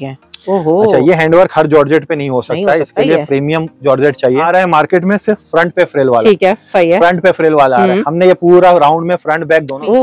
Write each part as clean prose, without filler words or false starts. ठीक है। ओहो। अच्छा, ये हैंडवर्क हर जॉर्जेट पे नहीं हो सकता है, इसके लिए प्रीमियम जॉर्जेट चाहिए। आ रहा है मार्केट में सिर्फ फ्रंट पे फ्रेल वाला, ठीक है, सही है, फ्रंट पे फ्रेल वाला आ रहा है। हमने ये पूरा राउंड में फ्रंट बैक दोनों,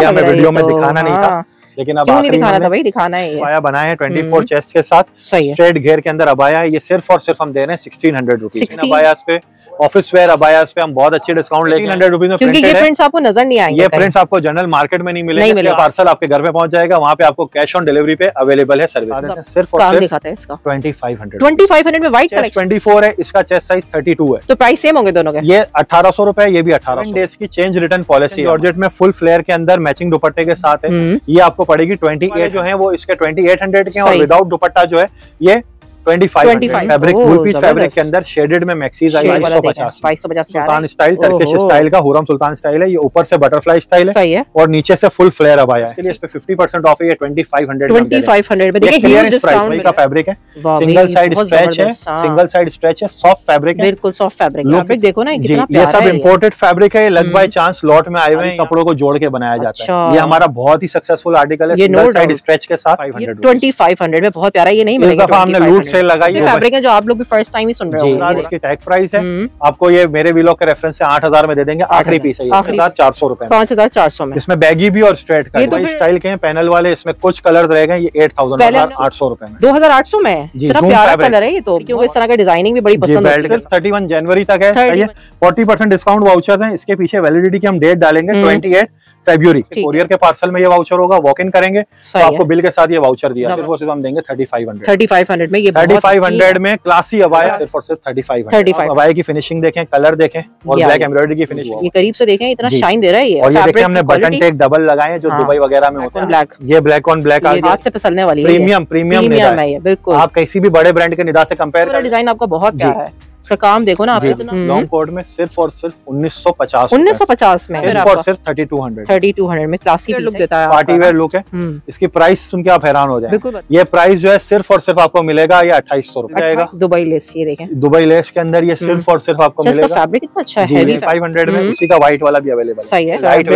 ये हमें वीडियो में दिखाना नहीं था, लेकिन अब आखिरी दिखाना था भाई, दिखाना है। अबाया बनाए हैं 24 चेस्ट के साथ, स्ट्रेट घेर के अंदर अबाया है। ये सिर्फ और सिर्फ हम दे रहे हैं 1600 रुपीज। अबाया पे ऑफिस वेयर अबाया पे हम बहुत अच्छे डिस्काउंट लेंगे, 1600 रुपीज में, क्योंकि ये प्रिंट्स आपको नजर नहीं आएंगे, ये प्रिंट्स आपको जनरल मार्केट में नहीं मिलेगा, पार्सल आपके घर पे पहुंच जाएगा, वहाँ पे आपको कैश ऑन डिलीवरी पे अवेलेबल है सर्विस। सिर्फ और सिर्फ 2500 में वाइट कलर 24 है, इसका चेस्ट साइज 32 है, तो प्राइस सेम होंगे दोनों के। ये 1800 रुपए, ये भी 1800 डेज की चेंज रिटर्न पॉलिसी। जॉर्जेट में फुल फ्लेयर के अंदर मैचिंग दुपट्टे के साथ है, ये आपको पड़ेगी 28 जो है वो इसके 2800 के, और विदाउट दुपट्टा जो है ये 2500। फैब्रिक फुल पीस फैब्रिक के अंदर शेडेड में मैक्सीज आई 550 सुल्तान स्टाइल, टर्किश स्टाइल का हुरम सुल्तान स्टाइल है। ये ऊपर से बटरफ्लाई स्टाइल है और नीचे से फुल फ्लेयर अबाया है। इसके लिए इस पे 50% ऑफ है, ये 2500 में। देखिए क्लियरेंस प्राइस का फैब्रिक है, सिंगल साइड स्ट्रेच है, सॉफ्ट फैब्रिक है, बिल्कुल सॉफ्ट फैब्रिक देखो ना कितना प्यारा है। ये सब इंपोर्टेड फैब्रिक है, लग बाय चांस लॉट में आए हुए कपड़ों को जोड़ के बनाया जाता है। ये हमारा बहुत ही सक्सेसफुल आर्टिकल है, सिंगल साइड स्ट्रेच के साथ 2500 में, बहुत प्यारा। ये नहीं मिलेगा, हमने लूट सेल लगाई, फैब्रिक है जो आप लोग भी फर्स्ट टाइम ही सुन रहे हो। इसकी टैग प्राइस है, आपको ये मेरे व्लॉग के रेफरेंस से 8000 में दे देंगे। आखिरी पीस है 5400 रुपए, 5400 में। इसमें बैगी भी और स्ट्रेट का स्टाइल के पैनल वाले, इसमें कुछ कलर रहेगा। ये 2800 रुपए में, 2800 में कलर है ये, तो क्योंकि इस तरह का डिजाइनिंग भी बड़ी पसंद है। 31 जनवरी तक है, 40% डिस्काउंट वाउचर्स हैं। इसके पीछे वैलिडिटी की हम डेट डालेंगे 28 फरवरी। कोरियर के पार्सल में ये वाउचर होगा, वॉक इन करेंगे तो आपको बिल के साथ ये वाउचर दिया। सिर्फ और सिर्फ हम देंगे 3500 में। ये 3500 में क्लासी अबाया, सिर्फ और सिर्फ 3500। अबाया की फिनिशिंग देखें, कलर देखें, और ब्लैक एम्ब्रॉयडरी की फिनिशिंग, ये करीब से देखें इतना शाइन दे रहा है ये। और ये देखिए हमने बटन टेक डबल लगाए जो दुबई वगैरह में होता है, ब्लैक, ये ब्लैक ऑन ब्लैक हाथ से फिसलने वाली प्रीमियम है। बिल्कुल आप किसी भी बड़े ब्रांड के निदा से कंपेयर कर, डिजाइन आपका बहुत प्यारा है। इसका काम देखो ना आप, इतना लॉन्ग कोट में सिर्फ और सिर्फ 1950 में, सिर्फ और सिर्फ 3200 में क्लासिक लुक देता है, पार्टी वेयर लुक है। इसकी प्राइस सुन के आप हैरान हो जाएंगे। ये प्राइस जो है सिर्फ और सिर्फ आपको मिलेगा ये 2800 रुपए आएगा। दुबई लेस, ये देखें दुबई लेस के अंदर ये सिर्फ और सिर्फ आपको मिलेगा। फैब्रिक इतना अच्छा है 500 में। उसी का व्हाइट वाला भी अवेलेबल, सही है, लाइट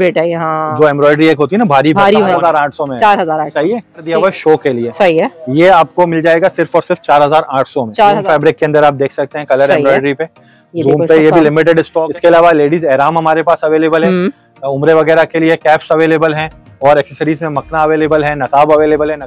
वेट है। यहाँ जो एम्ब्रॉयडरी एक होती है ना भारी, 4800 में, 4800 दिया हुआ शो के लिए, सही है। ये आपको मिल जाएगा सिर्फ और सिर्फ 4800 में। फैब्रिक के अंदर आप देख सकते हैं कलर एम्ब्रॉयडरी पे, जूम पे, ये भी लिमिटेड स्टॉक। इसके अलावा लेडीज एराम हमारे पास अवेलेबल है, उम्रे वगैरह के लिए कैप्स अवेलेबल हैं, और एक्सेसरीज में मकना अवेलेबल है, नकाब अवेलेबल है।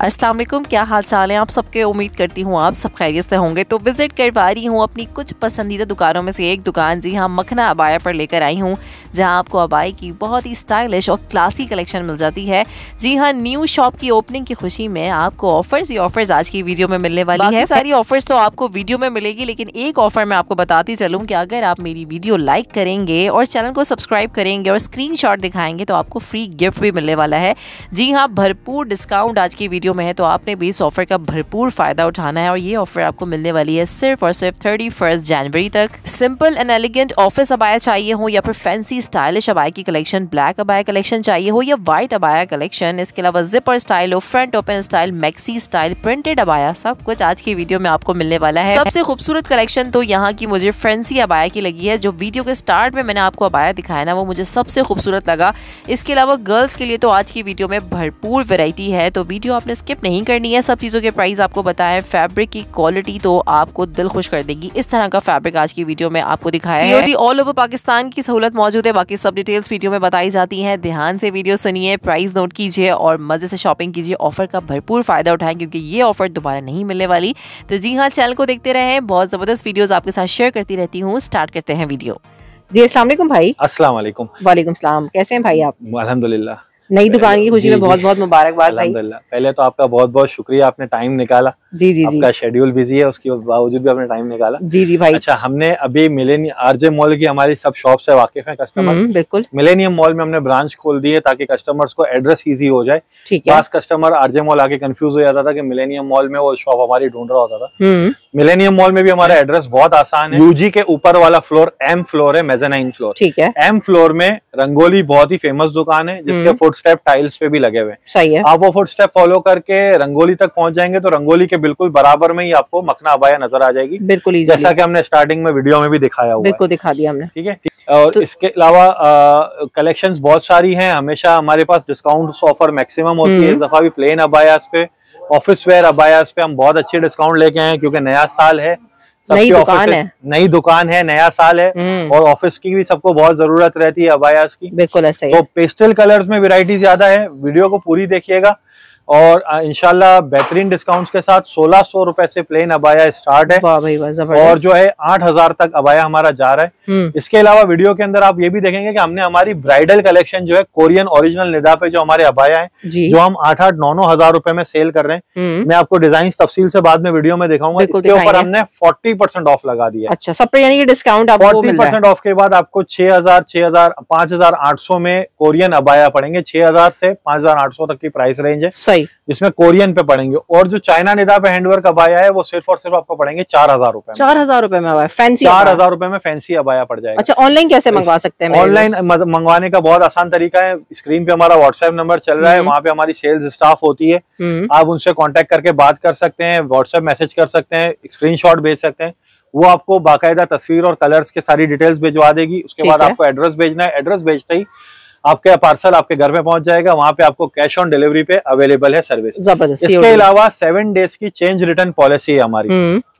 अस्सलाम वालेकुम, क्या हाल चाल है आप सबके? उम्मीद करती हूँ आप सब खैरियत से होंगे। तो विज़िट करवा रही हूँ अपनी कुछ पसंदीदा दुकानों में से एक दुकान, जी हाँ, मखना अबाया पर लेकर आई हूँ, जहाँ आपको अबाया की बहुत ही स्टाइलिश और क्लासी कलेक्शन मिल जाती है। जी हाँ, न्यू शॉप की ओपनिंग की खुशी में आपको ऑफर्स ही ऑफर्स आज की वीडियो में मिलने वाली है। सारी ऑफर्स तो आपको वीडियो में मिलेगी, लेकिन एक ऑफर मैं आपको बताती चलूँ कि अगर आप मेरी वीडियो लाइक करेंगे और चैनल को सब्सक्राइब करेंगे और स्क्रीनशॉट दिखाएंगे तो आपको फ्री गिफ्ट भी मिलने वाला है। जी हाँ, भरपूर डिस्काउंट आज की वीडियो में है, तो आपने भी इस ऑफर का भरपूर फायदा उठाना है। और ये ऑफर आपको मिलने वाली है सिर्फ और सिर्फ 31 जनवरी तक। सिंपल एंड एलिगेंट ऑफिस अबाया चाहिए हो, या फिर फैंसी स्टाइलिश अबाया की कलेक्शन, ब्लैक अबाया कलेक्शन चाहिए हो, या व्हाइट अबाया कलेक्शन, इसके अलावा जिपर स्टाइल हो, front open style, maxi style, printed अबाया, सब कुछ आज की वीडियो में आपको मिलने वाला है। सबसे खूबसूरत कलेक्शन तो यहाँ की मुझे फैंसी अबाया की लगी है, जो वीडियो के स्टार्ट में मैंने आपको अबाया दिखाया ना, वो मुझे सबसे खूबसूरत लगा। इसके अलावा गर्ल्स के लिए तो आज की वीडियो में भरपूर वैरायटी है, तो वीडियो आपने स्किप नहीं करनी है। सब चीज़ों के प्राइस आपको बताएं, फैब्रिक की क्वालिटी तो आपको दिल खुश कर देगी। इस तरह का फैब्रिक आज की वीडियो में आपको दिखाया है। COD ऑल ओवर पाकिस्तान की सहूलत मौजूद है, बाकी सब डिटेल्स वीडियो में बताई जाती हैं। ध्यान से वीडियो सुनिए, प्राइस नोट कीजिए और मजे से शॉपिंग कीजिए। ऑफर का भरपूर फायदा उठाएं, क्योंकि ये ऑफर दोबारा नहीं मिलने वाली। तो जी हाँ, चैनल को देखते रहें, बहुत ज़बरदस्त वीडियोज़ आपके साथ शेयर करती रहती हूँ। स्टार्ट करते हैं वीडियो। जी अस्सलाम वालेकुम भाई। अस्सलाम वालेकुम। वालेकुम सलाम। कैसे हैं भाई आप? अल्हम्दुलिल्लाह। नई दुकान की खुशी में बहुत बहुत मुबारकबाद भाई। पहले तो आपका बहुत बहुत शुक्रिया, आपने टाइम निकाला। जी जी, आपका शेड्यूल बिजी है, उसके बावजूद भी आपने टाइम निकाला। जी जी भाई। अच्छा, हमने अभी मिलेनियम आरजे मॉल की हमारी सब शॉप से वाकिफ है कस्टमर, बिल्कुल। मिलेनियम मॉल में हमने ब्रांच खोल दी है ताकि कस्टमर्स को एड्रेस इजी हो जाए। खास कस्टमर आरजे मॉल आके कंफ्यूज हो जाता था कि मिलेनियम मॉल में वो शॉप हमारी ढूंढ रहा होता था। मिलेनियम मॉल में भी हमारा एड्रेस बहुत आसान है। यूजी के ऊपर वाला फ्लोर एम फ्लोर है, मेजनाइन फ्लोर, ठीक है। एम फ्लोर में रंगोली बहुत ही फेमस दुकान है, जिसके फुटस्टेप टाइल्स पे भी लगे हुए हैं, सही है। आप वो फुटस्टेप फॉलो करके रंगोली तक पहुंच जाएंगे, तो रंगोली के बिल्कुल बराबर में ही आपको मखना अबाया नजर आ जाएगी, बिल्कुल, जैसा कि हमने स्टार्टिंग में वीडियो में भी दिखाया हुआ, बिल्कुल दिखा दिया हमने, ठीक है। और तो इसके अलावा कलेक्शंस बहुत सारी हैं। हमेशा हमारे पास डिस्काउंट ऑफर मैक्सिमम होती है। इस दफा भी प्लेन अबायास पे ऑफिस वेयर अबाया पे हम बहुत अच्छे डिस्काउंट लेके आए हैं क्योंकि नया साल है, नई दुकान है, नई दुकान है, नया साल है और ऑफिस की भी सबको बहुत जरूरत रहती है अबायास की। बिल्कुल ऐसा ही। तो पेस्टल कलर्स में वैरायटी ज्यादा है, वीडियो को पूरी देखिएगा और इंशाल्लाह बेहतरीन डिस्काउंट्स के साथ 1600 रुपए से प्लेन अबाया स्टार्ट है और जो है 8000 तक अबाया हमारा जा रहा है। इसके अलावा वीडियो के अंदर आप ये भी देखेंगे कि हमने हमारी ब्राइडल कलेक्शन जो है कोरियन ओरिजिनल निदा पे जो हमारे अबाया है जो हम 8-9 हजार रुपए में सेल कर रहे हैं। मैं आपको डिजाइन तफसील से बाद में वीडियो में दिखाऊंगा। इसके ऊपर हमने 40% ऑफ लगा दिया। अच्छा, सब पे यानी कि डिस्काउंट। 40% ऑफ के बाद आपको 6,000, 6,000, 5,800 में कोरियन अबाया पड़ेंगे। 6,000 से 5,800 तक की प्राइस रेंज है, इसमें कोरियन पे पड़ेंगे। और जो चाइना निदा पे हैंडवर्क अबाया है वो सिर्फ और सिर्फ आपको पड़ेंगे 4,000 रुपए। 4,000 रुपए में अबाया, फैंसी 4,000 रुपए में फैंसी अबाया पड़ जाएगा। अच्छा, ऑनलाइन कैसे मंगवा सकते हैं? ऑनलाइन मंगवाने का बहुत आसान तरीका है। स्क्रीन पे हमारा व्हाट्सएप नंबर चल रहा है, वहाँ पे हमारी सेल्स स्टाफ होती है, आप उनसे कॉन्टेक्ट करके बात कर सकते हैं, व्हाट्सएप मैसेज कर सकते हैं, स्क्रीनशॉट भेज सकते हैं, वो आपको बाकायदा तस्वीर और कलर्स के सारी डिटेल्स भिजवा देगी। उसके बाद आपको एड्रेस भेजना है, एड्रेस भेजते ही आपका पार्सल आपके घर में पहुंच जाएगा। वहां पे आपको कैश ऑन डिलीवरी पे अवेलेबल है सर्विस। इसके अलावा 7 डेज की चेंज रिटर्न पॉलिसी है हमारी।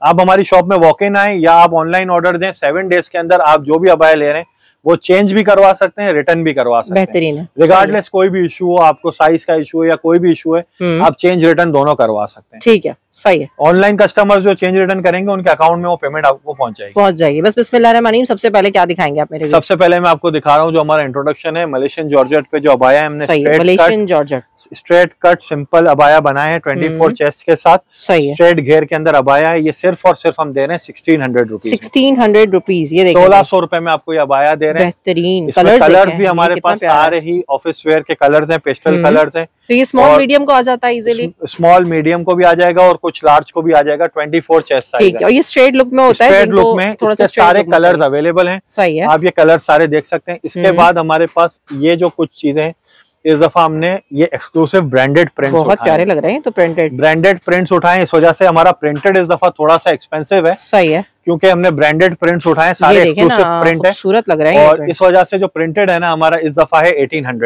आप हमारी शॉप में वॉक इन आए या आप ऑनलाइन ऑर्डर दें, 7 डेज के अंदर आप जो भी अबाया ले रहे हैं वो चेंज भी करवा सकते हैं, रिटर्न भी करवा सकते हैं। रिगार्डलेस कोई भी इशू हो, आपको साइज का इशू है या कोई भी इशू है, आप चेंज रिटर्न दोनों करवा सकते हैं। ठीक है, सही है। ऑनलाइन कस्टमर्स जो चेंज रिटर्न करेंगे उनके अकाउंट में वो पेमेंट आपको पहुंच जाएगी। बस बिस्मिल्लाहिर्रहमानिर्रहीम, सबसे पहले क्या दिखाएंगे आप मेरे? सबसे पहले मैं आपको दिखा रहा हूँ जो हमारा इंट्रोडक्शन है। मलेशियन जॉर्जेट पे जो अबाया हमने स्ट्रेट कट सिंपल अबाया बनाए हैं 24 चेस्ट के साथ, स्ट्रेट घेर के अंदर अबाया है। ये सिर्फ और सिर्फ हम दे रहे हैं 1,600 रुपीज। ये 1,600 रुपए में आपको ये अबाया दे रहे हैं। बेहतरीन कलर्स भी हमारे पास सारे ही ऑफिस वेयर के कलर्स हैं, पेस्टल कलर्स हैं। तो ये स्मॉल मीडियम को आ जाता है इजीली, स्मॉल मीडियम को भी आ जाएगा और कुछ लार्ज को भी आ जाएगा। 24 चेस्ट साइज है और ये स्ट्रेट लुक में होता है। स्ट्रेट लुक में इसके सारे कलर्स अवेलेबल हैं। सही है, आप ये कलर सारे देख सकते हैं। इसके बाद हमारे पास ये जो कुछ चीजें हैं, इस दफा हमने ये एक्सक्लूसिव ब्रांडेड प्रिंट्स बहुत प्यारे लग रहे हैं। तो ब्रांडेड प्रिंट्स उठाए, इस वजह से हमारा प्रिंटेड इस दफा थोड़ा सा एक्सपेंसिव है। सही है, क्योंकि हमने ब्रांडेड प्रिंट्स उठाए, सारे एक्सक्लूसिव प्रिंट है, सूरत लग रहा है। और इस वजह से जो प्रिंटेड है ना हमारा इस दफा है 1,800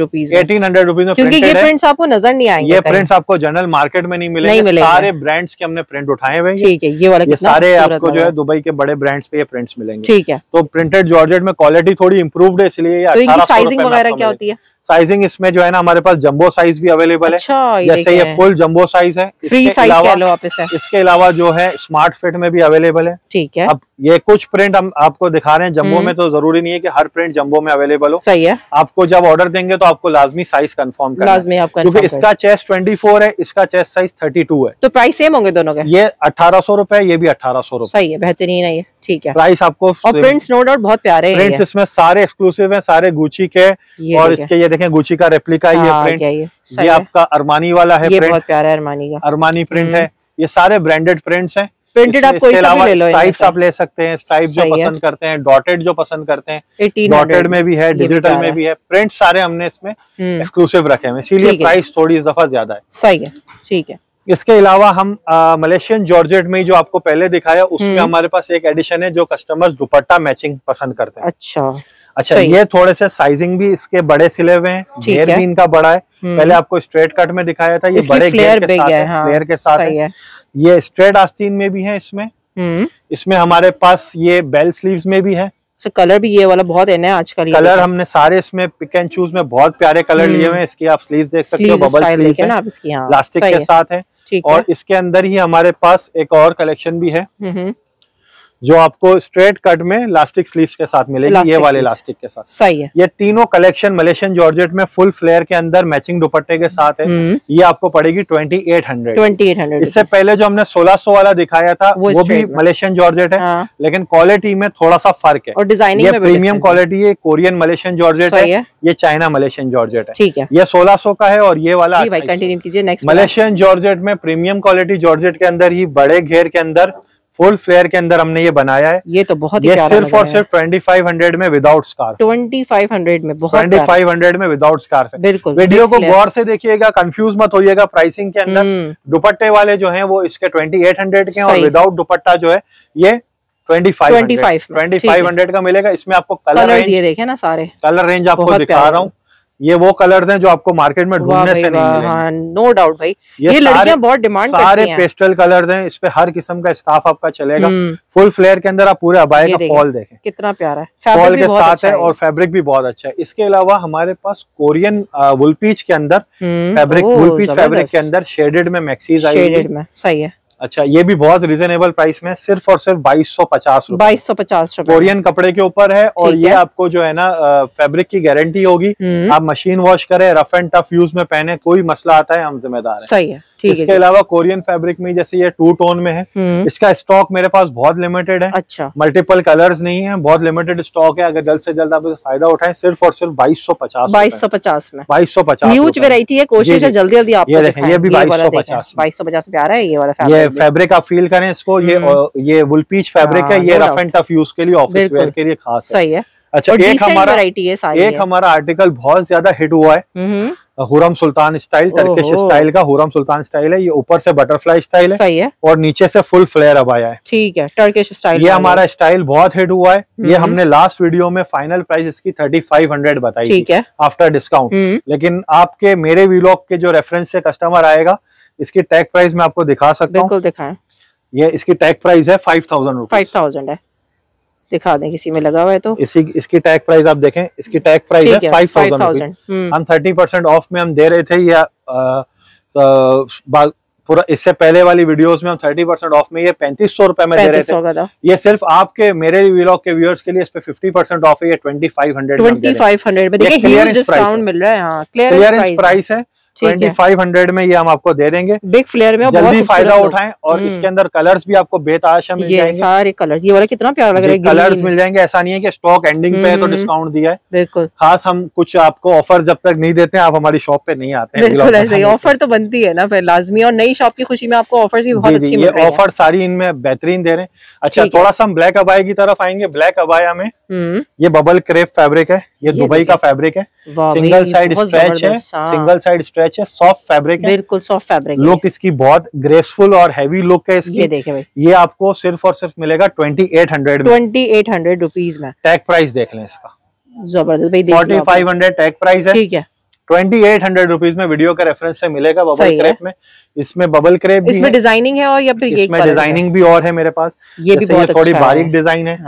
रुपीज में। क्योंकि ये प्रिंट्स आपको नजर नहीं आएंगे, ये प्रिंट्स आपको जनरल मार्केट में नहीं मिलेंगे। सारे ब्रांड्स के हमने प्रिंट उठाए हुए। ठीक है, ये वाला सारे आपको जो है दुबई के बड़े ब्रांड्स पे ये प्रिंट्स मिलेंगे। ठीक है, तो प्रिंटेड जॉर्जेट में क्वालिटी थोड़ी इंप्रूव्ड है, इसलिए साइजिंग वगैरह क्या होती है? साइजिंग इसमें जो है ना हमारे पास जंबो साइज भी अवेलेबल है। जैसे ये फुल जंबो साइज है, फ्री साइज कह लो आप इसे। इसके अलावा जो है स्मार्ट फिट में भी अवेलेबल है। ठीक है, अब ये कुछ प्रिंट हम आपको दिखा रहे हैं जंबो में, तो जरूरी नहीं है कि हर प्रिंट जंबो में अवेलेबल हो। सही है, आपको जब ऑर्डर देंगे तो आपको लाजमी साइज कंफर्म करना है, क्योंकि इसका चेस्ट 24 है, इसका चेस्ट साइज 32 है। तो प्राइस सेम होंगे दोनों के। ये 1,800 रुपए, ये भी 1800 रुपए। सही है, बेहतरीन है ये। ठीक है, प्राइस आपको। और प्रिंट्स नो डाउट बहुत प्यारे हैं। प्रिंट्स इसमें सारे एक्सक्लूसिव है, सारे गुची के। और इसके ये देखें, गुची का रेप्लिका ये प्रिंट, ये आपका अरमानी वाला है, बहुत प्यारा अरमानी का, अरमानी प्रिंट है। ये सारे ब्रांडेड प्रिंट्स है। प्रिंटेड आप कोई सा भी ले लो, टाइप्स आप ले सकते हैं, टाइप जो पसंद करते हैं, डॉटेड जो पसंद करते हैं, डॉटेड में भी है, डिजिटल में भी है। प्रिंट सारे हमने इसमें एक्सक्लूसिव रखे हैं, इसीलिए प्राइस थोड़ी इस दफा ज्यादा है। सही है, ठीक है। इसके अलावा हम मलेशियन जॉर्जेट में जो आपको पहले दिखाया उसमें हमारे पास एक एडिशन है जो कस्टमर्स दुपट्टा मैचिंग पसंद करते हैं। अच्छा, ये थोड़े से साइजिंग भी इसके बड़े सिले हुए हैं, घेर भी इनका बड़ा है। पहले आपको स्ट्रेट कट में दिखाया था, ये बड़े घेर के साथ है, फ्लेयर के साथ है। ये स्ट्रेट आस्तीन में भी है, इसमें हमारे पास ये बेल स्लीव्स में भी है। कलर भी ये वाला बहुत है ना आजकल। कलर हमने सारे इसमें पिक एंड चूज में बहुत प्यारे कलर लिए हुए हैं। इसकी आप स्लीव्स देख सकते हो, बबल स्लीव्स है, प्लास्टिक के साथ है। और इसके अंदर ही हमारे पास एक और कलेक्शन भी है जो आपको स्ट्रेट कट में लास्टिक स्लीव्स के साथ मिलेगी, ये वाले लास्टिक के साथ। सही है, ये तीनों कलेक्शन मलेशियन जॉर्जेट में फुल फ्लेयर के अंदर मैचिंग दुपट्टे के साथ है। ये आपको पड़ेगी 2,800। इससे पहले जो हमने 1,600 वाला दिखाया था वो भी मलेशियन जॉर्जेट है, लेकिन क्वालिटी में थोड़ा सा फर्क है और डिजाइनिंग में प्रीमियम क्वालिटी है। कोरियन मलेशियन जॉर्जेट है, ये चाइना मलेशियन जॉर्जेट है। ठीक है, ये 1,600 का है। और ये वाला कंटिन्यू कीजिए। मलेशियन जॉर्जेट में प्रीमियम क्वालिटी जॉर्जेट के अंदर ही बड़े घेर के अंदर फुल फ्लेयर के अंदर हमने ये बनाया है। ये तो बहुत ही प्यारा लग रहा है। सिर्फ और सिर्फ 2,500 में विदाउट स्कार्फ। 2,500 में बहुत 2,500 में विदाउट स्कार्फ है। बिल्कुल, वीडियो को गौर से देखिएगा, कंफ्यूज मत होइएगा प्राइसिंग के अंदर। दुपट्टे वाले जो हैं वो इसके 2,800 के और विदाउट दुपट्टा जो है ये 2,500 का मिलेगा। इसमें आपको कलर रेंज ये देखे ना, सारे कलर रेंज आपको दिखा रहा हूँ। ये वो कलर्स हैं जो आपको मार्केट में ढूंढने से नहीं मिलेंगे। नो डाउट भाई, ये लड़कियां बहुत डिमांड करती हैं। सारे पेस्टल कलर्स हैं, इस पे हर किस्म का स्कार्फ आपका चलेगा। फुल फ्लेयर के अंदर आप पूरे अबाया का फॉल देखें, कितना प्यारा है, फॉल के साथ है और फैब्रिक भी बहुत अच्छा है। इसके अलावा हमारे पास कोरियन वुलपीच के अंदर फैब्रिक, वुलपीच फैब्रिक के अंदर शेडेड में मैक्सीज आई है। सही है, अच्छा, ये भी बहुत रिजनेबल प्राइस में, सिर्फ और सिर्फ 2250 रुपए। 2250 रुपए कोरियन कपड़े के ऊपर है। और ये आपको जो है ना फैब्रिक की गारंटी होगी, आप मशीन वॉश करें, रफ एंड टफ यूज में पहने, कोई मसला आता है हम जिम्मेदार हैं। सही है, ठीक है। इसके अलावा कोरियन फैब्रिक में जैसे ये 2 टोन में है, इसका स्टॉक मेरे पास बहुत लिमिटेड है। अच्छा, मल्टीपल कलर्स नहीं है, बहुत लिमिटेड स्टॉक है। अगर जल्द से जल्द आप फायदा उठाएं, सिर्फ और सिर्फ 2250 में। 2250 ह्यूज वैरायटी है, कोशिश है जल्दी जल्दी आप देखें। ये भी 2250 प्यारा है। ये वाला ये फैब्रिक आप फील करें इसको, ये वुलपीच फैब्रिक है। ये रफ एंड टफ यूज के लिए, ऑफिस वेयर के लिए खास है। सही है। अच्छा, एक हमारा आर्टिकल बहुत ज्यादा हिट हुआ है, Hurrem Sultan style, Turkish style का हुरम सुल्तान स्टाइल है। ये ऊपर से बटरफ्लाई स्टाइल है, सही है, और नीचे से फुल फ्लेयर अबाया है। ठीक है, टर्किश स्टाइल ये हमारा स्टाइल बहुत हिट हुआ है। ये हमने लास्ट वीडियो में फाइनल प्राइस इसकी 3500 बताई, ठीक है, आफ्टर डिस्काउंट। लेकिन आपके मेरे व्लॉग के जो रेफरेंस से कस्टमर आएगा, इसकी टैग प्राइस मैं आपको दिखा सकता हूँ। दिखाएं, ये इसकी टैग प्राइस है 5000 है। दिखा दें, किसी में लगा हुआ है तो इसकी टैग प्राइस आप देखें, इसकी टैग प्राइस है 5000। हम 30% ऑफ में हम दे रहे थे, या पूरा इससे पहले वाली वीडियोस में हम 30% ऑफ में ये 3500 रुपए में दे रहे थे। ये सिर्फ आपके मेरे व्लॉग के व्यूअर्स के लिए इस पे 50% ऑफ है, ये 2500 में। देखिए क्लियरेंस डिस्काउंट मिल रहा है, क्लियरेंस प्राइस है 2500 में, ये हम आपको दे देंगे बिग फ्लेयर में। जल्दी फायदा उठाएं। और इसके अंदर कलर्स भी आपको बेताहाशा मिल जाएंगे, सारे कलर्स। ये वाला कितना प्यारा लग रहा है, कलर्स मिल जाएंगे। ऐसा नहीं है कि स्टॉक एंडिंग पे है तो डिस्काउंट दिया है, बिल्कुल खास। हम कुछ आपको ऑफर जब तक नहीं देते, आप हमारी शॉप पे नहीं आते हैं, बिल्कुल ऐसे ही। ऑफर तो बनती है ना फिर लाजमी, और नई शॉप की खुशी में आपको ऑफर भी बहुत अच्छी मिल रही है। ऑफर सारी इनमें बेहतरीन दे रहे हैं। अच्छा, थोड़ा सा हम ब्लैक अबाया की तरफ आएंगे। ब्लैक अबाया में ये बबल क्रेप फैब्रिक है, ये दुबई का फैब्रिक है। Single side stretch, soft fabric है, बिल्कुल सॉफ्ट फैब्रिक। लुक इसकी बहुत ग्रेसफुल और हैवी लुक है इसकी। ये देखें भाई, ये आपको सिर्फ और सिर्फ मिलेगा 2800 रुपीज में। टैग प्राइस देख लें इसका, जबरदस्त भाई, 4500 टैग प्राइस है, ठीक है। 2800 रुपीज में वीडियो का रेफरेंस से मिलेगा। बबल क्रेप में, इसमें बबल क्रेप भी, इसमें डिजाइनिंग है, और या फिर इसमें डिजाइनिंग भी और है मेरे पास। ये भी थोड़ी बारीक डिजाइन है।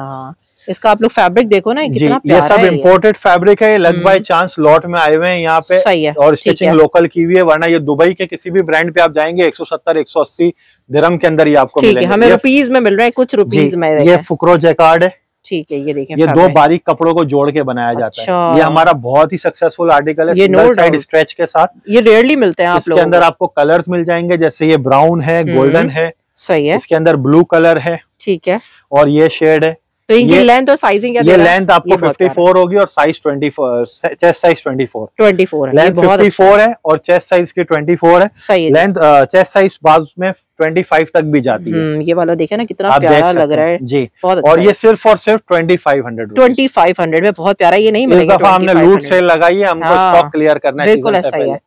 इसका आप लोग फैब्रिक देखो ना, कितना प्यारा है। ये सब इंपोर्टेड फैब्रिक है, लग बाय चांस लॉट में आए हुए हैं यहाँ पे। सही है, और स्टिचिंग लोकल की हुई है, वरना ये दुबई के किसी भी ब्रांड पे आप जाएंगे 170-180 दिरहम के अंदर ही आपको मिलेंगे। हमें रुपीज में मिल रहा है, कुछ रुपीज में। ये फुकरो जैकार्ड है, ठीक है, ये देखें। ये 2 बारीक कपड़ों को जोड़ के बनाया जाता है। ये हमारा बहुत ही सक्सेसफुल आर्टिकल है, सिंगल साइड स्ट्रेच के साथ। ये रेयरली मिलते हैं आप लोगों को। इसके अंदर आपको कलर्स मिल जाएंगे, जैसे ये ब्राउन है, गोल्डन है, सही है, इसके अंदर ब्लू कलर है, ठीक है, और ये शेड है। तो इनकी लेंथ और साइजिंग क्या? ये लेंथ आपको 54 होगी और साइज 24, चेस्ट साइज 24 है। लेंथ 54 है और चेस्ट साइज की 24 है। लेंथ चेस्ट साइज बाद में 25 तक भी जाती है। ये वाला देखे ना, कितना प्यारा लग रहा है जी। और ये सिर्फ और सिर्फ 2500 में, बहुत प्यारा। ये नहीं मिलेगा, इस दफा हमने लूट सेल लगाई है, हमको स्टॉक क्लियर करना है। बिल्कुल ऐसा ही है।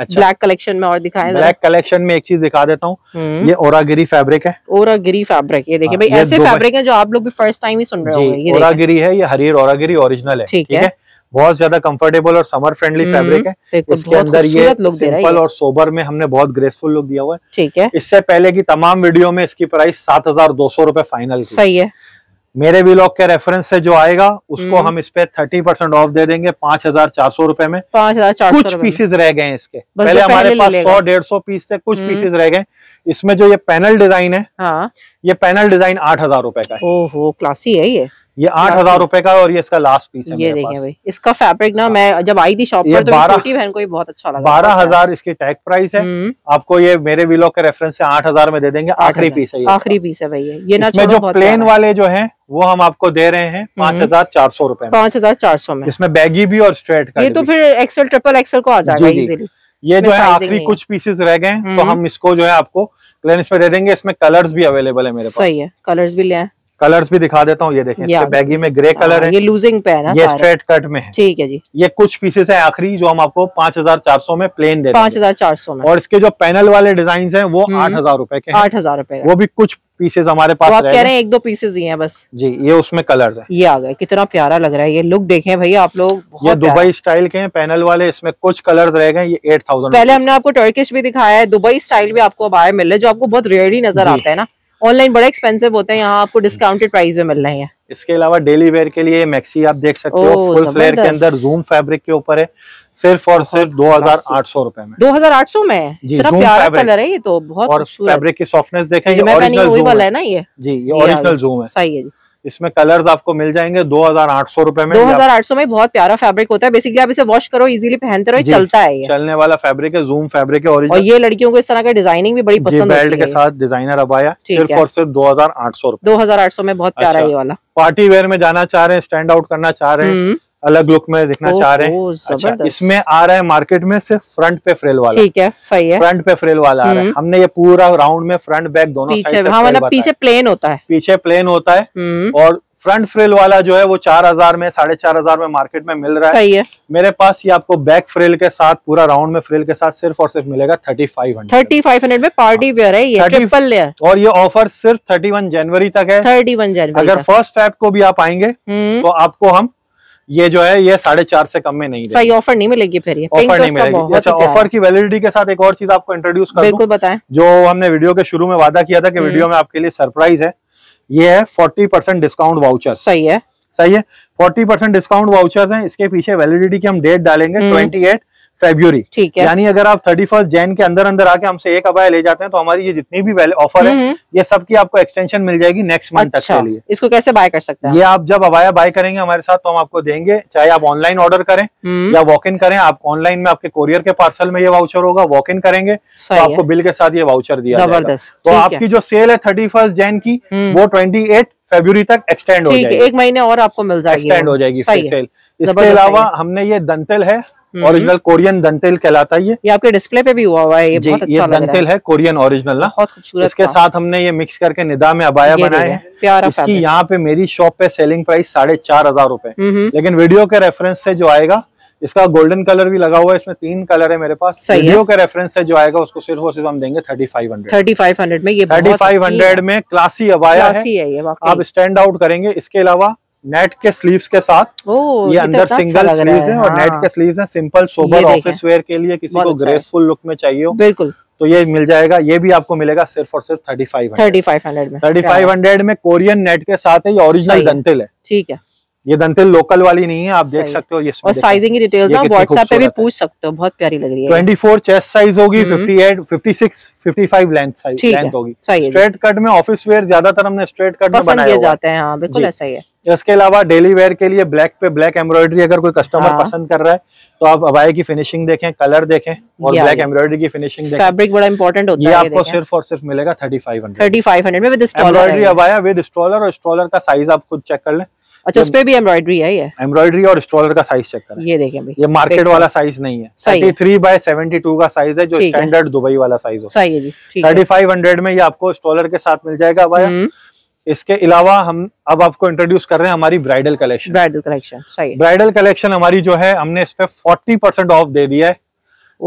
अच्छा, ब्लैक कलेक्शन में और दिखाएं। ब्लैक कलेक्शन में एक चीज दिखा देता हूँ, ये ओरागिरी फैब्रिक है। ओरागिरी फैब्रिक, ये देखिए भाई, ऐसे फैब्रिक हैं जो आप लोग भी फर्स्ट टाइम ही सुन रहे होंगे। ओरागिरी है, ये हरीर ओरागिरी ओरिजिनल है, ठीक है। बहुत ज्यादा कंफर्टेबल और समर फ्रेंडली फैब्रिक है। इसके अंदर ये सिंपल और सोबर में हमने बहुत ग्रेसफुल लुक दिया हुआ है, ठीक है। इससे पहले की तमाम वीडियो में इसकी प्राइस 7200 रुपए फाइनल। सही है, मेरे व्लॉग के रेफरेंस से जो आएगा उसको हम इस पे 30% ऑफ दे देंगे 5400 रुपए में। 5400 कुछ पीसेज रह गए हैं इसके, पहले हमारे पास 100-150 पीस थे, कुछ पीसेज रह गए। इसमें जो ये पैनल डिजाइन है, हाँ, ये पैनल डिजाइन 8000 रुपए का है। ओहो, क्लासी है ये 8000 रुपए का, और ये इसका लास्ट पीस है। ये देखिए भाई, इसका फैब्रिक ना, मैं जब आई थी शॉप पर तो छोटी बहन को ये बहुत अच्छा लगा। 12000 इसकी टैग प्राइस है। आपको ये मेरे व्लॉग के रेफरेंस से 8000 में दे देंगे। आखिरी पीस है ये, आखिरी पीस है भाई। ये ना जो प्लेन वाले जो है वो हम आपको दे रहे हैं 5400 रुपए। 5400 में, इसमें बैगी भी और स्ट्रेट का। ये तो फिर एक्सेल, ट्रिपल एक्सेल को आ जाएगा इजीली। ये जो है आखिरी कुछ पीसेस रह गए हैं, तो हम इसको जो है आपको क्लियरेंस पे दे देंगे। इसमें कलर्स भी अवेलेबल है मेरे पास। सही है, कलर्स भी ले आए। कलर्स भी दिखा देता हूँ, ये देखें इसके बैगी में ग्रे कलर है, ये लूजिंग पे है ना, ये स्ट्रेट कट में है। ठीक है जी, ये कुछ पीसेस हैं आखिरी जो हम आपको 5400 में प्लेन दे 5400 में, और इसके जो पैनल वाले डिजाइन हैं वो 8000 रुपए के, 8000 रुपए, वो भी कुछ पीसेस हमारे पास। तो आप कह रहे हैं एक दो पीसेस ही हैं बस जी, ये उसमें कलर्स हैं। ये आ गए, कितना प्यारा लग रहा है, ये लुक देखें भैया आप लोग, ये दुबई स्टाइल के हैं पैनल वाले, इसमें कुछ कलर्स रह गए। ये 8000। पहले हमने आपको टर्किश भी दिखाया है, दुबई स्टाइल भी आपको अबाया मिल रहा है जो आपको बहुत रेयर ही नजर आता है ना, ऑनलाइन बड़ा एक्सपेंसिव होते हैं, यहाँ आपको डिस्काउंटेड प्राइस में मिल रहे हैं। इसके अलावा डेली वेयर के लिए मैक्सी आप देख सकते हो, फुल फ्लेयर के अंदर जूम फैब्रिक के ऊपर है, सिर्फ और सिर्फ 2800 रुपए में, 2800 में। इतना प्यारा कलर है ये तो, बहुत और फैब्रिक की सॉफ्टनेस देखें, ये ओरिजिनल जूम है ना, ये जी ये ओरिजिनल जूम है। सही है जी, इसमें कलर्स आपको मिल जाएंगे 2800 रुपए में। 2800 में बहुत प्यारा फैब्रिक होता है, बेसिकली आप इसे वॉश करो, इजीली पहनते रहो, चलता है, ये चलने वाला फैब्रिक है, जूम फैब्रिक है ओरिजिनल। और ये लड़कियों को इस तरह का डिजाइनिंग भी बड़ी पसंद है, बेल्ट के साथ डिजाइनर अबाया, सिर्फ और सिर्फ 2800 रुपए, 2800 में बहुत प्यारा ये वाला। पार्टी वेयर में जाना चाह रहे हैं, स्टैंड आउट करना चाह रहे हैं, अलग लुक में दिखना चाह रहे हैं, अच्छा इसमें आ रहा है मार्केट में सिर्फ फ्रंट पे फ्रेल वाला। ठीक है, सही है, फ्रंट पे फ्रेल वाला आ रहा है। हमने ये पूरा राउंड में फ्रंट बैक दोनों साइड से, हाँ मतलब पीछे प्लेन होता है, पीछे प्लेन होता है, और फ्रंट फ्रेल वाला जो है वो 4000 में, 4500 में मार्केट में मिल रहा है। सही है। मेरे पास ये आपको बैक फ्रेल के साथ पूरा राउंड में फ्रेल के साथ सिर्फ और सिर्फ मिलेगा 3500। 3500 में पार्टी वेयर है ये, ट्रिपल लेयर, और ये ऑफर सिर्फ 31 जनवरी तक है। 31 जनवरी अगर 1 फरवरी को भी आप आएंगे तो आपको हम ये जो है ये 4,500 से कम में नहीं, सही ऑफर नहीं मिलेगी, फिर ये ऑफर नहीं मिलेगी। अच्छा, ऑफर की वैलिडिटी के साथ एक और चीज आपको इंट्रोड्यूस कर दूं, बिल्कुल बताएं, जो हमने वीडियो के शुरू में वादा किया था कि वीडियो में आपके लिए सरप्राइज है, ये है 40% डिस्काउंट वाउचर। सही है, सही है, 40% डिस्काउंट वाउचर्स हैं, इसके पीछे वैलिडिटी की हम डेट डालेंगे 28 फरवरी। ठीक है, यानी अगर आप 31 जनवरी के अंदर अंदर आके हमसे एक अबाया ले जाते हैं तो हमारी ये जितनी भी ऑफर है ये सबकी आपको एक्सटेंशन मिल जाएगी नेक्स्ट मंथ तक के लिए। इसको कैसे बाय कर सकते हैं? ये आप जब अबाया बाय करेंगे हमारे साथ तो हम आपको देंगे, चाहे आप ऑनलाइन ऑर्डर करें या वॉक इन करें। आप ऑनलाइन में आपके कोरियर के पार्सल में ये वाउचर होगा, वॉक इन करेंगे तो आपको बिल के साथ ये वाउचर दिया जाएगा। तो आपकी जो सेल है 31 जनवरी की वो 28 फरवरी तक एक्सटेंड हो जाएगी, 1 महीने और आपको मिल जाएगी, एक्सटेंड हो जाएगी सेल। इसके अलावा हमने ये दंतल है, ओरिजिनल कोरियन दंतेल कहलाता है ये आपके डिस्प्ले पे भी हुआ है, ये बहुत अच्छा लग रहा है। दंतेल है कोरियन ओरिजिनल ना, बहुत खूबसूरत। इसके साथ हमने ये मिक्स करके निदा में अबाया बनाए हैं, प्यारा। इसकी यहाँ पे मेरी शॉप पे सेलिंग प्राइस 4500 रुपए, लेकिन वीडियो के रेफरेंस से जो आएगा, इसका गोल्डन कलर भी लगा हुआ है, इसमें 3 कलर है मेरे पास, वीडियो के रेफरेंस से जो आएगा उसको सिर्फ और सिर्फ हम देंगे 3500 में। ये 3500 में क्लासी अबाया है, आप स्टैंड आउट करेंगे। इसके अलावा नेट के स्लीव्स के साथ, ये अंदर सिंगल स्लीव्स है और नेट के स्लीव्स हैं, सिंपल सोबर ऑफिस वेयर के लिए किसी को ग्रेसफुल लुक में चाहिए हो बिल्कुल, तो ये मिल जाएगा। ये भी आपको मिलेगा सिर्फ और सिर्फ 3500 में, कोरियन नेट के साथ है, ये ओरिजिनल दंतेल है। ठीक है, ये दंतेल लोकल वाली नहीं है, आप देख सकते हो। ये और साइजिंग की डिटेल्स आप व्हाट्सएप पे भी पूछ सकते हो, बहुत प्यारी लग रही है। 24 चेस्ट साइज होगी, 58, 56, 55 लेंथ होगी। स्ट्रेट कट में ऑफिस वेयर ज्यादातर हमने स्ट्रेट कट में बनाए जाते हैं, हाँ बिल्कुल ऐसा ही है। इसके अलावा डेली वेयर के लिए ब्लैक पे ब्लैक एम्ब्रॉयडरी अगर कोई कस्टमर पसंद कर रहा है तो आप अबाया की फिनिशिंग देखें, कलर देखें और ब्लैक एम्ब्रॉयडरी की फिनिशिंग देखें, फैब्रिक बड़ा इंपॉर्टेंट होता है। ये आपको सिर्फ और सिर्फ मिलेगा 3500 में विद एम्ब्रॉयडरी अबाया, विद स्ट्रॉलर, और स्ट्रॉलर का साइज आप खुद चेक कर लें। अच्छा, उस पे भी एम्ब्रॉयडरी है, ये एम्ब्रॉयडरी और स्ट्रॉलर का साइज चेक करें। ये देखिए, ये मार्केट वाला साइज नहीं है, 33/72 का साइज है जो स्टैंडर्ड दुबई वाला साइज होता है। 3500 में ये आपको स्ट्रॉलर के साथ मिल जाएगा अबाया। इसके अलावा हम अब आपको इंट्रोड्यूस कर रहे हैं हमारी ब्राइडल कलेक्शन। सही, ब्राइडल कलेक्शन हमारी जो है हमने इस पे 40% ऑफ दे दिया है।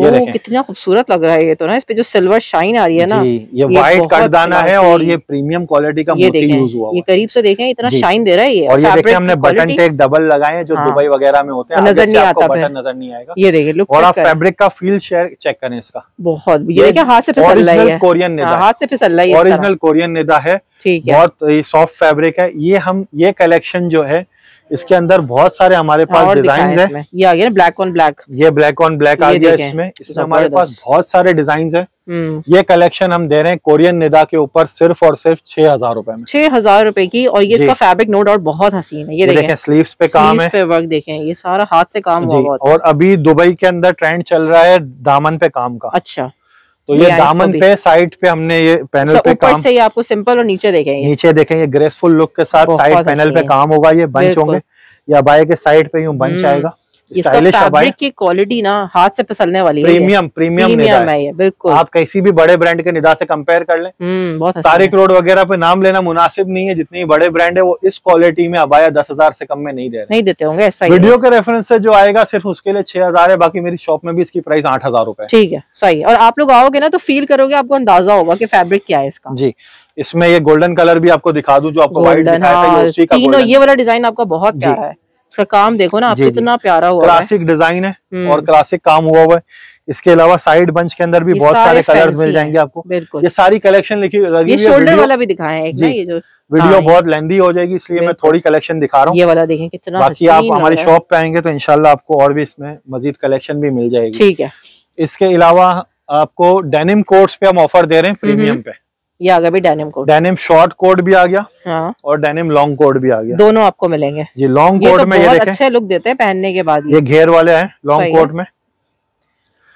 ये कितना खूबसूरत लग रहा है ये तो ना, इस पे जो सिल्वर शाइन आ रही है ना, ये व्हाइट कटदाना है और ये प्रीमियम क्वालिटी का मोती यूज हुआ है। ये करीब से देखें, इतना शाइन दे रहा है ये। और ये देखिए हमने बटन टेक डबल लगाए हैं जो दुबई वगैरह में होते हैं, नजर नहीं आता, बटन नजर नहीं आएगा। ये देखिए लुक, और आप फैब्रिक का फील शेयर चेक करें इसका, बहुत। ये देखिए हाथ से फिसल रही है, कोरियन निदा, हाथ से फिसल रही है, ओरिजिनल कोरियन निदा है, बहुत सॉफ्ट फैब्रिक है। ये हम ये कलेक्शन जो है इसके अंदर बहुत सारे हमारे पास डिजाइन है। ये आ गया ब्लैक ऑन ब्लैक, ये ब्लैक ऑन ब्लैक आ गया। इसमें हमारे पास बहुत सारे डिजाइन है। ये कलेक्शन हम दे रहे हैं कोरियन निदा के ऊपर सिर्फ और सिर्फ 6000 रुपए में, 6000 रुपए की। और ये इसका फैब्रिक नो डाउट बहुत हसीन है। ये देखें स्लीव्स पे काम है, वर्क देखें, ये सारा हाथ से काम हुआ। और अभी दुबई के अंदर ट्रेंड चल रहा है दामन पे काम का। अच्छा, तो ये दामन पे साइड पे हमने ये पैनल पे काम से, ये आपको सिंपल, और नीचे देखेंगे, ये ग्रेसफुल लुक के साथ साइड पैनल पे काम होगा। ये बंच होंगे, या अबाया के साइड पे यूं बंच आएगा। इसका फैब्रिक की क्वालिटी ना हाथ से फिसलने वाली है, प्रीमियम है ये बिल्कुल। आप किसी भी बड़े ब्रांड के निदा से कंपेयर कर लें, बहुत तारिक रोड वगैरह पे नाम लेना मुनासिब नहीं है। जितने बड़े ब्रांड है वो इस क्वालिटी में अबाया 10,000 से कम में नहीं दे रहे, नहीं देते होंगे। ऐसा वीडियो के रेफरेंस से जो आएगा सिर्फ उसके लिए 6,000 है, बाकी मेरी शॉप में भी इसकी प्राइस 8,000 रुपए। ठीक है, सही है। और आप लोग आओगे ना तो फील करोगे, आपको अंदाजा होगा की फैब्रिक क्या है इसका। जी, इसमें ये गोल्डन कलर भी आपको दिखा दूं, जो आपको व्हाइट दिखाया था, ये वाला डिजाइन आपका बहुत प्यारा है। इसका काम देखो ना आप, कितना प्यारा हुआ, क्लासिक डिजाइन है और क्लासिक काम हुआ हुआ है। इसके अलावा साइड बंच के अंदर भी बहुत सारे कलर्स मिल जाएंगे आपको। बिल्कुल, ये सारी कलेक्शन लिखी लगी है। शोल्डर वाला भी दिखाया है एक ना, ये जो वीडियो बहुत लेंथी हो जाएगी इसलिए मैं थोड़ी कलेक्शन दिखा रहा हूँ। ये वाला देखें कितना। बाकी आप हमारी शॉप पे आएंगे तो इंशाल्लाह आपको और भी इसमें मजीद कलेक्शन भी मिल जाएगी। ठीक है, इसके अलावा आपको डेनिम कोट्स पे हम ऑफर दे रहे हैं प्रीमियम पे। ये आ गया भी denim coat, denim short coat भी आ गया, हाँ। और डेनिम लॉन्ग कोट भी आ गया, दोनों आपको मिलेंगे। जी, लॉन्ग कोट में ये देखें अच्छे लुक देते हैं पहनने के बाद। ये घेर वाले हैं लॉन्ग कोट में,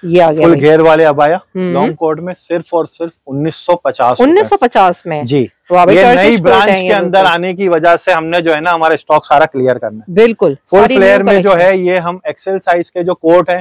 ये आ गया फुल घेर वाले अबाया लॉन्ग कोट में सिर्फ और सिर्फ 1950 में। जी, ये नई ब्रांच के अंदर आने की वजह से हमने जो है ना हमारा स्टॉक सारा क्लियर करना है। बिल्कुल, फुल फ्लेयर में जो है ये हम एक्सेल साइज के जो कोट है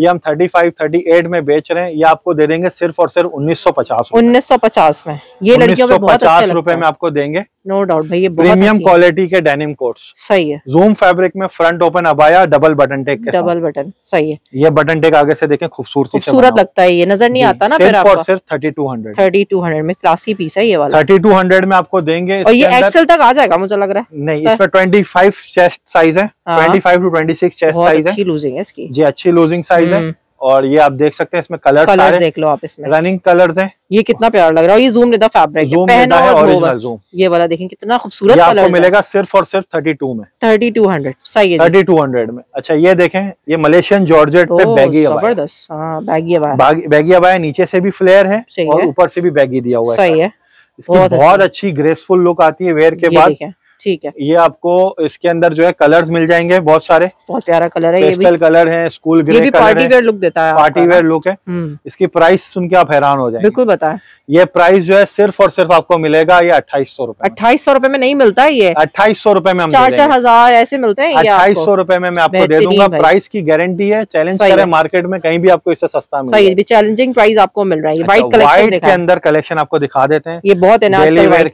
ये हम 35-38 में बेच रहे हैं, ये आपको दे देंगे सिर्फ और सिर्फ 1950 में। ये लड़कियों में 50 रुपए में आपको देंगे, नो डाउट भाई। ये प्रीमियम क्वालिटी के डेनिम कोट्स, सही है। जूम फैब्रिक में फ्रंट ओपन अबाया, डबल बटन टेक, डबल बटन, सही है। ये बटन टेक आगे से देखें, खूबसूरत लगता है, ये नजर नहीं आता ना। सिर्फ और सिर्फ 3200 में क्लासी पीस है ये वाला। 3200 में आपको देंगे। और ये एक्सेल तक आ जाएगा मुझे लग रहा है। नहीं, इसमें 25 चेस्ट साइज है, 25 to 26 चेस्ट साइज है। अच्छी लूजिंग है इसकी। जी, अच्छी लूजिंग साइज है। और ये आप देख सकते हैं इसमें कलर्स देख लो आप, इसमें रनिंग कलर्स हैं। ये कितना प्यारा लग रहा है, ये जूम लेदा फैब्रिक है ओरिजिनल जूम। ये वाला देखें कितना खूबसूरत कलर है, आपको मिलेगा सिर्फ और सिर्फ 32 में, 3200, सही है, 3200 में। अच्छा, ये देखें, ये मलेशियन जॉर्जेट पे बैगी अबाया, जबरदस्त। हां, बैगी अबाया, नीचे से भी फ्लेयर है और ऊपर से भी बैगी दिया हुआ है, सही है। इसकी बहुत अच्छी ग्रेसफुल लुक आती है वेयर के बाद। ठीक है, ये आपको इसके अंदर जो है कलर्स मिल जाएंगे बहुत सारे, बहुत प्यारा कलर है, पेस्टल कलर है, स्कूल ग्रे कलर है, पार्टी वेयर लुक देता है, पार्टी वेयर लुक है। इसकी प्राइस सुन के आप हैरान हो जाएंगे। बिल्कुल बताएं, ये प्राइस जो है सिर्फ और सिर्फ आपको मिलेगा ये 2,800 रुपए। 2,800 रुपए में नहीं मिलता है ये, 2,800 रुपए में हम 4-4 हजार ऐसे मिलते हैं। 2,800 रुपए में मैं आपको दे दूंगा, प्राइस की गारंटी है। चैलेंज करें, मार्केट में कहीं भी आपको इससे सस्ता मिलेगा, चैलेंजिंग प्राइस आपको मिल रहा है। व्हाइट कलर के अंदर कलेक्शन आपको दिखा देते हैं, ये बहुत व्हाइट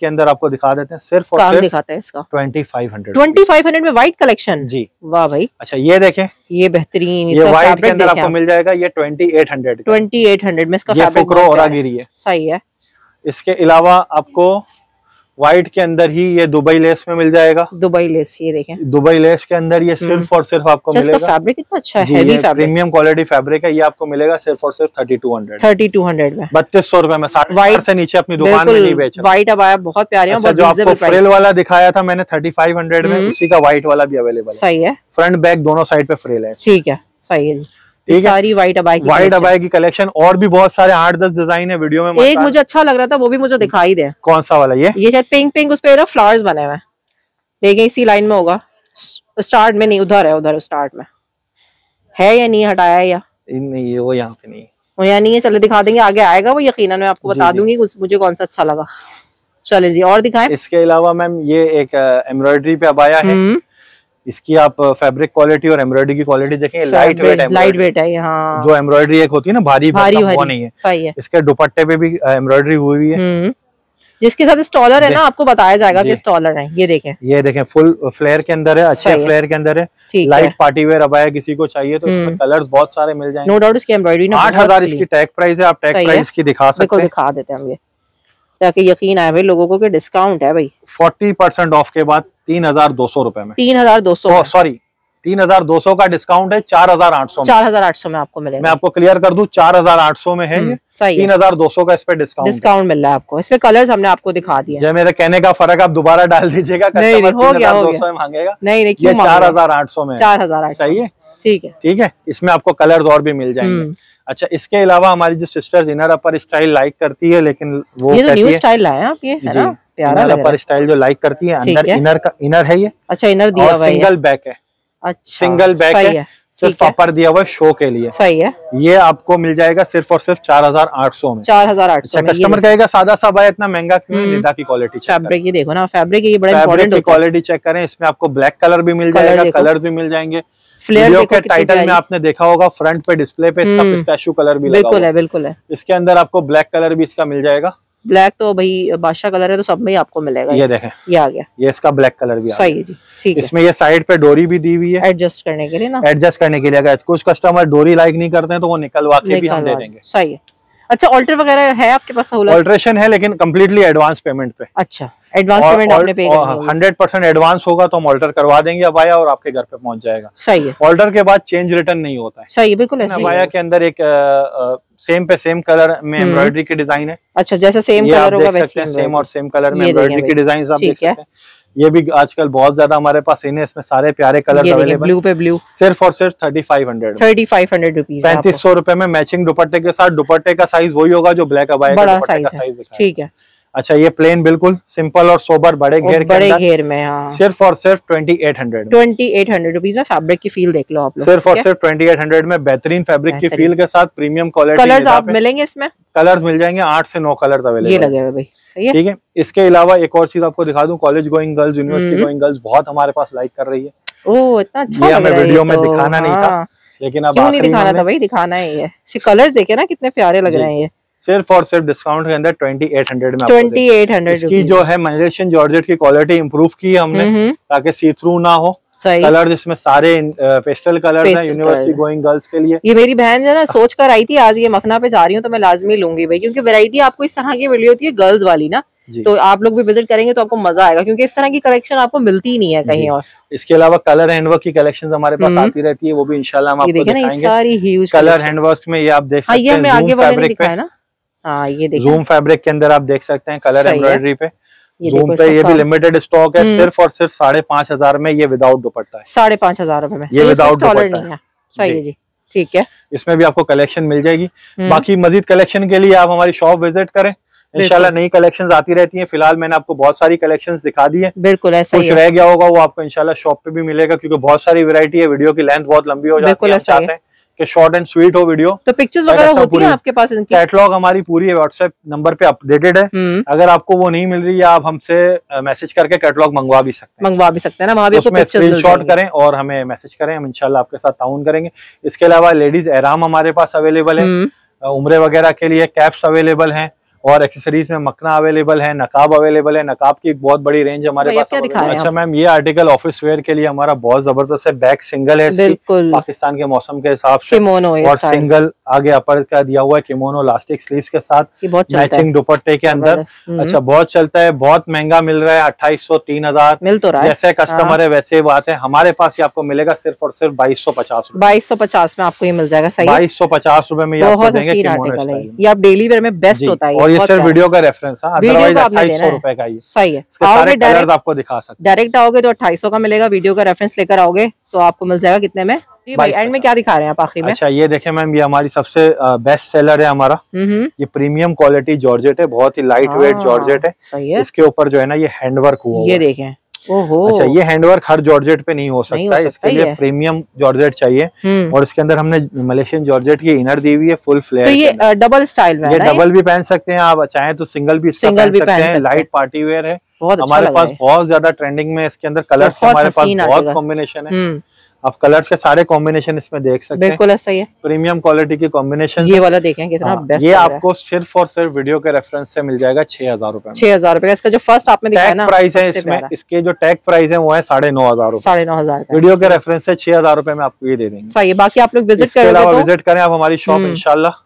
के अंदर आपको दिखा देते हैं सिर्फ दिखाते हैं इसका 2500 में व्हाइट कलेक्शन। जी, वाह भाई। अच्छा, ये देखें, ये बेहतरीन, ये व्हाइट के अंदर आपको मिल जाएगा ये 2800 में। इसका फैब्रिक ओरागिरी है, सही है। इसके अलावा आपको व्हाइट के अंदर ही ये दुबई लेस में मिल जाएगा, दुबई लेस, ये देखें दुबई लेस के अंदर ये सिर्फ और सिर्फ आपको मिलेगा। इसका फैब्रिक इतना अच्छा है, heavy fabric, premium quality fabric है। ये आपको मिलेगा सिर्फ और सिर्फ 3200 में, 3200 रुपए में। 60,000 से नीचे अपनी दुकान में नहीं बेच रहा। व्हाइट अबाया बहुत प्यारे हैं। जो आपको फ्रिल वाला दिखाया था मैंने 3500 में, उसी का व्हाइट वाला भी अवेलेबल, सही है। फ्रंट बैक दोनों साइड पे फ्रिल है, ठीक है, सही है। सारी व्हाइट अबाया की कलेक्शन और भी बहुत सारे 8-10 डिजाइन है। वीडियो में एक मुझे अच्छा लग रहा था, वो भी मुझे दिखाई दे, कौन सा वाला, ये शायद पिंक, उसपे फ्लावर्स बने हुए हैं, देखें इसी लाइन में होगा, स्टार्ट में नहीं, उधर है, उधर स्टार्ट में है या नहीं, हटाया है या नहीं, वो यहाँ पे नहीं, वो यहाँ नहीं है। चलो दिखा देंगे, आगे आएगा वो यकीनन, मैं आपको बता दूंगी मुझे कौन सा अच्छा लगा। चले जी, और दिखाएं। इसके अलावा मैम ये एक एम्ब्रॉयडरी पे अबाया है, इसकी आप फैब्रिक क्वालिटी और एम्ब्रॉयडरी की क्वालिटी देखें, लाइट वेट है। हाँ। जो एम्ब्रॉयडरी एक होती है ना भारी वो नहीं है, सही है। इसके दुपट्टे पे भी एम्ब्रॉयडरी हुई है, जिसके साथ स्टॉलर है ना, आपको बताया जाएगा कि स्टॉलर है। ये देखें फुल फ्लेयर के अंदर है, अच्छे फ्लेयर के अंदर है, लाइट पार्टी वेयर अबाया किसी को चाहिए तो इसमें कलर्स बहुत सारे मिल जाएंगे, नो डाउट। इसकी एम्ब्रॉयडरी 8,000 इसकी टैग प्राइस है, आप टैग प्राइस की दिखा सकते हैं, दिखा देते हैं ताकि यकीन आए भाई लोगों को कि डिस्काउंट है भाई। 40% ऑफ के बाद 3,200 रुपए में, 3,200 सॉरी 3,200 का डिस्काउंट है, 4,800 में आपको मिलेगा। मैं आपको क्लियर कर दूं, 4,800 में है, 3,200 का इस पे डिस्काउंट मिल रहा है आपको। इसमें कलर्स हमने आपको दिखा दिए, जब मेरे कहने का फर्क आप दोबारा डाल दीजिएगा, कस्टमर 3,200 में मांगेगा, नहीं, 4,800 में, 4,800 है, ठीक है, ठीक है। इसमें आपको कलर्स और भी मिल जाएंगे। अच्छा, इसके अलावा हमारी जो sisters inner upper style like करती है, लेकिन वो ये तो न्यू स्टाइल लाए आप, ये है ना प्यारा लग रहा है, स्टाइल जो लाइक करती है, अंदर इनर है ये, अच्छा इनर दिया हुआ है, सिंगल बैक है, अच्छा सिंगल बैक है, सिर्फ अपर दिया हुआ शो के लिए, सही है। ये आपको मिल जाएगा सिर्फ और सिर्फ 4,800 में, 4,800। कस्टमर कहेगा सादा सा भाई इतना महंगा क्यों, निदा की क्वालिटी फैब्रिक ये देखो ना, फैब्रिक ये बड़ा इंपॉर्टेंट है, क्वालिटी चेक करें। इसमें आपको ब्लैक कलर भी मिल जाएगा, कलर भी मिल जाएंगे, फ्लेयर देखो के टाइटल में आपने देखा होगा फ्रंट पे डिस्प्ले पे इसका पिस्ताशियो कलर भी लगा हुआ है। बिल्कुल है। इसके अंदर आपको ब्लैक कलर भी इसका मिल जाएगा। ब्लैक तो भाई बादशाह कलर है तो सब में ही आपको मिलेगा। ये देखें, ये आ गया, ये इसका ब्लैक कलर भी सही है जी। ठीक है, इसमें ये साइड पे डोरी भी दी हुई है एडजस्ट करने के लिए ना, एडजस्ट करने के लिए। अगर कुछ कस्टमर डोरी लाइक नहीं करते हैं तो वो निकलवा के भी हम दे देंगे। सही है। अच्छा, ऑल्टर वगैरह है आपके पास? ऑल्ट्रेशन है लेकिन कम्प्लीटली एडवांस पेमेंट पे। अच्छा, एडवांस पेमेंट आपने पे करना होगा। 100% एडवांस होगा तो हम ऑल्टर करवा देंगे अबाया और आपके घर पे पहुंच जाएगा। सही है। ऑल्टर के बाद चेंज रिटर्न नहीं होता है। सही है, बिल्कुल ऐसे ही है। अबाया के अंदर एक सेम पे सेम कलर में एम्ब्रॉयडरी की डिजाइन है। अच्छा, जैसा सेम कलर होगा वैसे ही सेम और सेम कलर में एम्ब्रॉयडरी की डिजाइन आप देख सकते हैं। ये भी आजकल बहुत ज्यादा हमारे पास इन है, इसमें सारे प्यारे कलर अवेलेबल। ब्लू पे ब्लू सिर्फ और सिर्फ 3500 रुपीज, 3500 रुपए में मैचिंग दुपट्टे के साथ। दुपट्टे का साइज वही होगा जो ब्लैक अबाया का साइज है। ठीक है। अच्छा, ये प्लेन बिल्कुल सिंपल और सोबर बड़े घेर के अंदर में हाँ। सिर्फ और सिर्फ 2800 रुपीज में फैब्रिक की फील देख लो आप लोग। सिर्फ और सिर्फ 2800 में बेहतरीन फैब्रिक की फील के साथ प्रीमियम क्वालिटी। कलर्स आप मिलेंगे इसमें, कलर्स मिल जाएंगे 8 से 9 कलर्स अवेलेबल। ये लगे हुए भाई, सही है। ठीक है, इसके अलावा एक और चीज आपको दिखा दूं। College going girls, university going girls बहुत हमारे पास लाइक कर रही है। ओह, इतना अच्छा, ये हमें वीडियो में दिखाना नहीं था लेकिन अब नहीं दिखाना था भाई, दिखाना है। ये कलर्स देखे ना कितने प्यारे लग रहे हैं। ये सिर्फ और सिर्फ डिस्काउंट के अंदर 2800 में 2800 की जो है मलेशियन जॉर्जेट की क्वालिटी इंप्रूव की है हमने ताकि सी थ्रू ना हो। कलर इसमें सारे पेस्टल कलर हैं यूनिवर्सिटी गोइंग गर्ल्स के लिए। ये मेरी बहन है ना, सोच कर आई थी आज ये मखना पे जा रही हूँ तो मैं लाजमी लूंगी भाई, क्योंकि वैरायटी आपको इस तरह की मिली होती है गर्ल्स वाली ना, तो आप लोग भी विजिट करेंगे तो आपको मजा आएगा क्योंकि इस तरह की कलेक्शन आपको मिलती ही नहीं है कहीं और। इसके अलावा कलर हैंडवर्क की कलेक्शन हमारे पास आती रहती है, वो भी इंशाल्लाह हम आपको दिखाएंगे। कलर हैंडवर्क में ये आप देख सकते हैं हाँ, ये देखिए जूम फैब्रिक के अंदर आप देख सकते हैं कलर एम्ब्रॉयडरी पे जूम पे। ये भी लिमिटेड स्टॉक है, सिर्फ और सिर्फ 5500 में। ये विदाउट दुपट्टा है 5500 में, ये विदाउट दुपट्टा है। सही है जी, ठीक है। इसमें भी आपको कलेक्शन मिल जाएगी। बाकी मजीद कलेक्शन के लिए आप हमारी शॉप विजिट करें, इंशाल्लाह नई कलेक्शंस आती रहती हैं। फिलहाल मैंने आपको बहुत सारी कलेक्शंस दिखा दी है। बिल्कुल ऐसा कुछ रह गया होगा वो आपको इंशाल्लाह शॉप पे भी मिलेगा क्योंकि बहुत सारी वैरायटी है। वीडियो की लेंथ बहुत लंबी हो जाती है, चाहते हैं कि शॉर्ट एंड स्वीट हो वीडियो। तो पिक्चर्स वगैरह होती हैं आपके पास? इनकी कैटलॉग हमारी पूरी व्हाट्सएप नंबर पे अपडेटेड है। अगर आपको वो नहीं मिल रही है आप हमसे मैसेज करके कैटलॉग मंगवा भी सकते हैं ना, वहाँ भी आपको पिक्चर्स स्क्रीनशॉट करें और हमें मैसेज करें, हम इंशाल्लाह आपके साथ ताउन करेंगे। इसके अलावा लेडीज एहराम हमारे पास अवेलेबल है, उम्रे वगैरह के लिए कैप्स अवेलेबल है और एक्सेसरीज में मकना अवेलेबल है, नकाब अवेलेबल है। नकाब की बहुत बड़ी रेंज हमारे पास है। अच्छा मैम, ये आर्टिकल ऑफिस वेयर के लिए हमारा बहुत जबरदस्त है। बैक सिंगल है इसकी, पाकिस्तान के मौसम के हिसाब से, और सिंगल आगे अपर का दिया हुआ है किमोनो लास्टिक स्लीव्स के साथ मैचिंग दुपट्टे के अंदर। अच्छा, बहुत चलता है, बहुत महंगा मिल रहा है 2800 3000 मिल तो रहा है। जैसे कस्टमर है वैसे बात है, हमारे पास ये आपको मिलेगा सिर्फ और सिर्फ 2250 में आपको ये मिल जाएगा। 2250 रुपए में ये आप डेली वेयर में बेस्ट होता है। ये सिर्फ वीडियो का रेफरेंस है, अदरवाइज 2800 रुपए का ही। सही है। सारे कलर्स आपको दिखा सकते हैं। डायरेक्ट आओगे तो 2800 का मिलेगा, वीडियो का रेफरेंस लेकर आओगे तो आपको मिल जाएगा कितने में भाई। एंड में क्या दिखा रहे हैं आप आखिरी में? अच्छा, ये देखें मैम, ये हमारी सबसे बेस्ट सेलर है हमारा। ये प्रीमियम क्वालिटी जॉर्जेट है, बहुत ही लाइट वेट जॉर्जेट है। सही है। इसके ऊपर जो है ना ये हैंडवर्क हुआ, ये देखें। ओहो, अच्छा, ये हैंडवर्क हर जॉर्जेट पे नहीं हो सकता है, इसके लिए प्रीमियम जॉर्जेट चाहिए। और इसके अंदर हमने मलेशियन जॉर्जेट की इनर दी हुई है फुल फ्लेयर। तो ये डबल स्टाइल में, ये डबल भी पहन सकते हैं आप, चाहें तो सिंगल भी पहन सकते हैं। लाइट पार्टी वेयर है, हमारे पास बहुत ज्यादा ट्रेंडिंग में। इसके अंदर कलर्स हमारे पास बहुत कॉम्बिनेशन है, आप कलर्स के सारे कॉम्बिनेशन इसमें देख सकते हैं। बिल्कुल ऐसा है, प्रीमियम क्वालिटी के कॉम्बिनेशन। ये वाला देखें कितना बेस्ट, ये आपको सिर्फ और सिर्फ वीडियो के रेफरेंस से मिल जाएगा 6000 रुपए। 6000 रुपए का इसका जो फर्स्ट आपने दिखाया ना प्राइस है, इसमें इसके जो टैग प्राइस है वो है 9500 रुपए। 9500 वीडियो के रेफरेंस से 6000 रुपए में आपको ये दे देंगे। सही है। बाकी आप लोग विजिट करें आप हमारी शॉप, इंशाल्लाह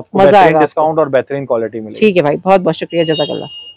आपको डिस्काउंट और बेहतरीन क्वालिटी मिलेगी। ठीक है भाई, बहुत बहुत शुक्रिया, जज़ाकल्लाह।